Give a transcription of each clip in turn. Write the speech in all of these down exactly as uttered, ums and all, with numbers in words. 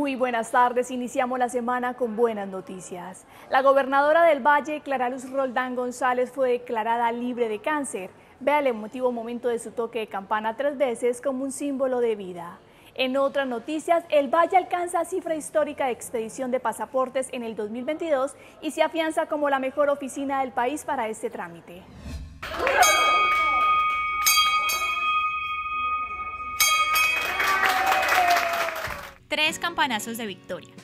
Muy buenas tardes, iniciamos la semana con buenas noticias. La gobernadora del Valle, Clara Luz Roldán González, fue declarada libre de cáncer. Vea el emotivo momento de su toque de campana tres veces como un símbolo de vida. En otras noticias, el Valle alcanza cifra histórica de expedición de pasaportes en el dos mil veintidós y se afianza como la mejor oficina del país para este trámite. Tres campanazos de victoria.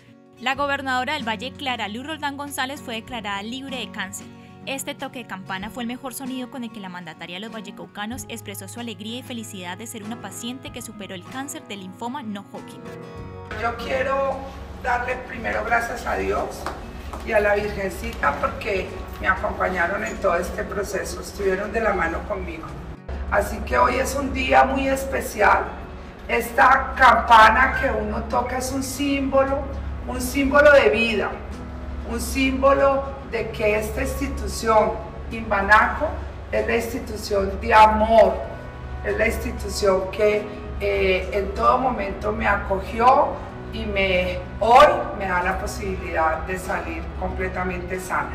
La gobernadora del Valle, Clara Luz Roldán González, fue declarada libre de cáncer. Este toque de campana fue el mejor sonido con el que la mandataria de los vallecaucanos expresó su alegría y felicidad de ser una paciente que superó el cáncer del linfoma no Hodgkin. Yo quiero darle primero gracias a Dios y a la Virgencita porque me acompañaron en todo este proceso, estuvieron de la mano conmigo. Así que hoy es un día muy especial. Esta campana que uno toca es un símbolo, un símbolo de vida, un símbolo de que esta institución, Imbanaco, es la institución de amor, es la institución que eh, en todo momento me acogió y me, hoy me da la posibilidad de salir completamente sana.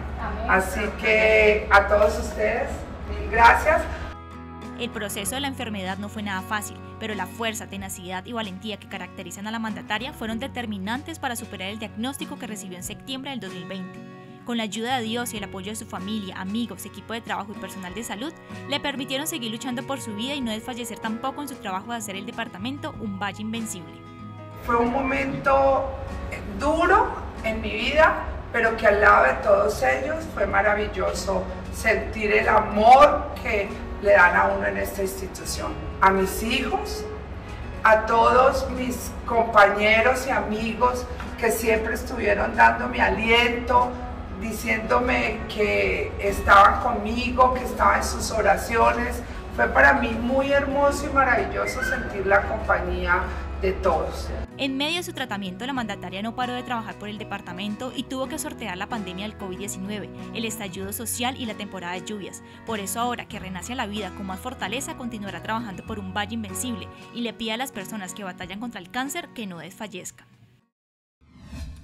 Así que a todos ustedes, mil gracias. El proceso de la enfermedad no fue nada fácil, pero la fuerza, tenacidad y valentía que caracterizan a la mandataria fueron determinantes para superar el diagnóstico que recibió en septiembre del dos mil veinte. Con la ayuda de Dios y el apoyo de su familia, amigos, equipo de trabajo y personal de salud, le permitieron seguir luchando por su vida y no desfallecer tampoco en su trabajo de hacer el departamento un valle invencible. Fue un momento duro en mi vida, pero que al lado de todos ellos fue maravilloso sentir el amor que le dan a uno en esta institución, a mis hijos, a todos mis compañeros y amigos que siempre estuvieron dándome aliento, diciéndome que estaban conmigo, que estaban en sus oraciones. Fue para mí muy hermoso y maravilloso sentir la compañía de todos. En medio de su tratamiento, la mandataria no paró de trabajar por el departamento y tuvo que sortear la pandemia del COVID diecinueve, el estallido social y la temporada de lluvias. Por eso ahora que renace a la vida con más fortaleza, continuará trabajando por un valle invencible y le pide a las personas que batallan contra el cáncer que no desfallezcan.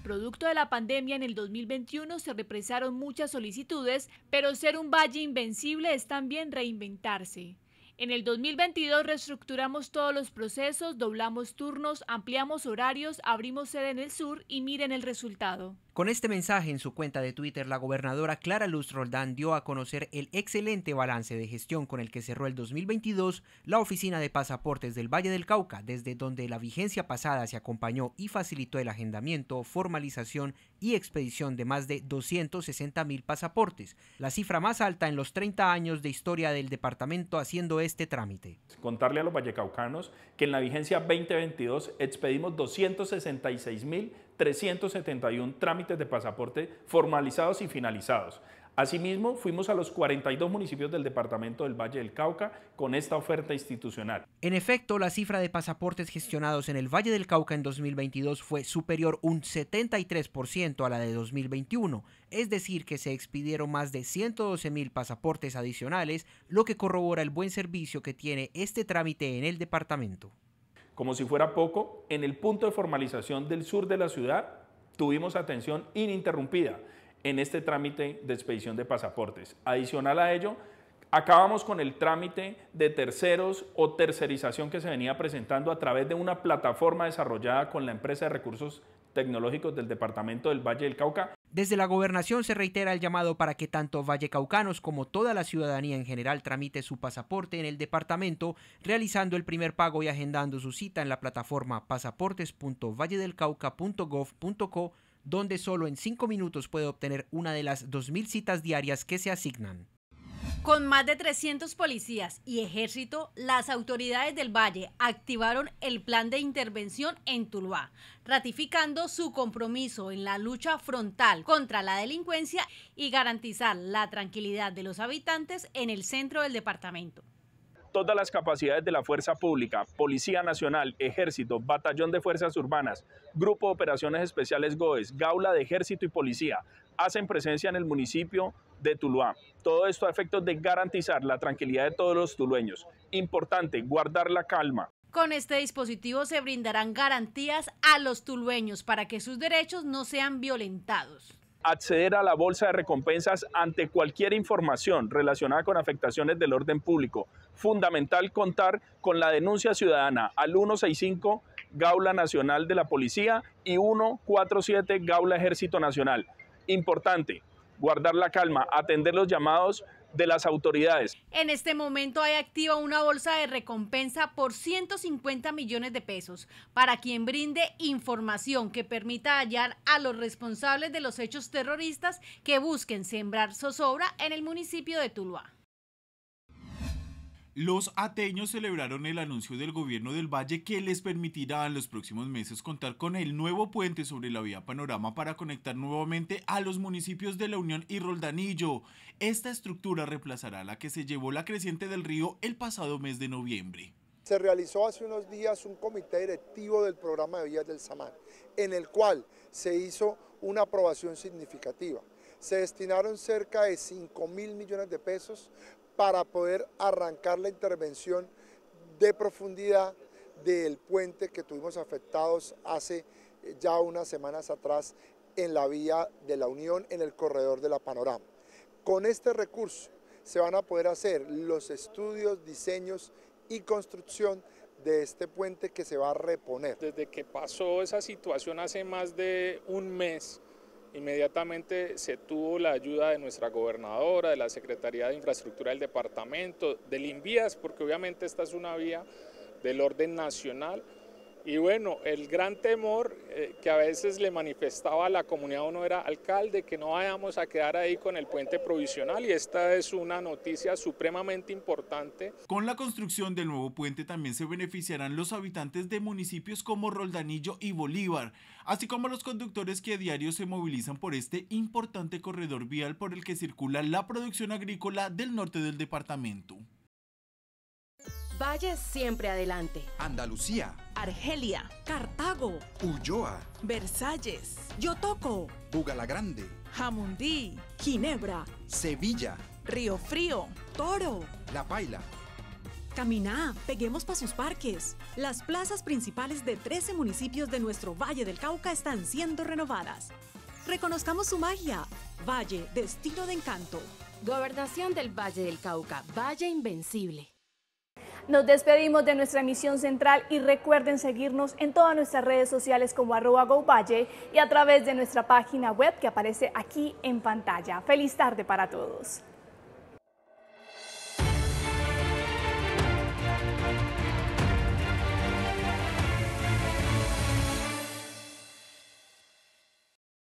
Producto de la pandemia en el dos mil veintiuno se represaron muchas solicitudes, pero ser un valle invencible es también reinventarse. En el dos mil veintidós reestructuramos todos los procesos, doblamos turnos, ampliamos horarios, abrimos sede en el sur y miren el resultado. Con este mensaje en su cuenta de Twitter, la gobernadora Clara Luz Roldán dio a conocer el excelente balance de gestión con el que cerró el dos mil veintidós la Oficina de Pasaportes del Valle del Cauca, desde donde la vigencia pasada se acompañó y facilitó el agendamiento, formalización y expedición de más de doscientos sesenta mil pasaportes, la cifra más alta en los treinta años de historia del departamento haciendo este trámite. Contarle a los vallecaucanos que en la vigencia veinte veintidós expedimos doscientos sesenta y seis mil trescientos setenta y uno trámites de pasaporte formalizados y finalizados. Asimismo, fuimos a los cuarenta y dos municipios del departamento del Valle del Cauca con esta oferta institucional. En efecto, la cifra de pasaportes gestionados en el Valle del Cauca en dos mil veintidós fue superior un setenta y tres por ciento a la de dos mil veintiuno, es decir que se expidieron más de ciento doce mil pasaportes adicionales, lo que corrobora el buen servicio que tiene este trámite en el departamento. Como si fuera poco, en el punto de formalización del sur de la ciudad tuvimos atención ininterrumpida en este trámite de expedición de pasaportes. Adicional a ello, acabamos con el trámite de terceros o tercerización que se venía presentando a través de una plataforma desarrollada con la empresa de recursos tecnológicos del departamento del Valle del Cauca. Desde la gobernación se reitera el llamado para que tanto vallecaucanos como toda la ciudadanía en general tramite su pasaporte en el departamento, realizando el primer pago y agendando su cita en la plataforma pasaportes punto valle del cauca punto gov punto co, donde solo en cinco minutos puede obtener una de las dos mil citas diarias que se asignan. Con más de trescientos policías y ejército, las autoridades del Valle activaron el plan de intervención en Tuluá, ratificando su compromiso en la lucha frontal contra la delincuencia y garantizar la tranquilidad de los habitantes en el centro del departamento. Todas las capacidades de la Fuerza Pública, Policía Nacional, Ejército, Batallón de Fuerzas Urbanas, Grupo de Operaciones Especiales GOES, GAULA de Ejército y Policía, hacen presencia en el municipio de Tuluá. Todo esto a efectos de garantizar la tranquilidad de todos los tulueños. Importante, guardar la calma. Con este dispositivo se brindarán garantías a los tulueños para que sus derechos no sean violentados. Acceder a la bolsa de recompensas ante cualquier información relacionada con afectaciones del orden público. Fundamental contar con la denuncia ciudadana al uno seis cinco GAULA Nacional de la Policía y uno cuatro siete GAULA Ejército Nacional. Importante, guardar la calma, atender los llamados de las autoridades. En este momento hay activa una bolsa de recompensa por ciento cincuenta millones de pesos para quien brinde información que permita hallar a los responsables de los hechos terroristas que busquen sembrar zozobra en el municipio de Tuluá. Los ateños celebraron el anuncio del gobierno del Valle que les permitirá en los próximos meses contar con el nuevo puente sobre la vía Panorama para conectar nuevamente a los municipios de La Unión y Roldanillo. Esta estructura reemplazará la que se llevó la creciente del río el pasado mes de noviembre. Se realizó hace unos días un comité directivo del programa de vías del Samar, en el cual se hizo una aprobación significativa. Se destinaron cerca de cinco mil millones de pesos para poder arrancar la intervención de profundidad del puente que tuvimos afectados hace ya unas semanas atrás en la vía de La Unión, en el corredor de la Panorama. Con este recurso se van a poder hacer los estudios, diseños y construcción de este puente que se va a reponer. Desde que pasó esa situación hace más de un mes, inmediatamente se tuvo la ayuda de nuestra gobernadora, de la Secretaría de Infraestructura del departamento, del Invías, porque obviamente esta es una vía del orden nacional. Y bueno, el gran temor eh, que a veces le manifestaba a la comunidad uno era alcalde, que no vayamos a quedar ahí con el puente provisional, y esta es una noticia supremamente importante. Con la construcción del nuevo puente también se beneficiarán los habitantes de municipios como Roldanillo y Bolívar, así como los conductores que a diario se movilizan por este importante corredor vial por el que circula la producción agrícola del norte del departamento. Valle siempre adelante. Andalucía, Argelia, Cartago, Ulloa, Versalles, Yotoco, Bugalogrande, Jamundí, Ginebra, Sevilla, Río Frío, Toro, La Paila. Caminá, peguemos para sus parques. Las plazas principales de trece municipios de nuestro Valle del Cauca están siendo renovadas. Reconozcamos su magia. Valle, destino de encanto. Gobernación del Valle del Cauca, Valle Invencible. Nos despedimos de nuestra emisión central y recuerden seguirnos en todas nuestras redes sociales como arroba GoValle y a través de nuestra página web que aparece aquí en pantalla. Feliz tarde para todos.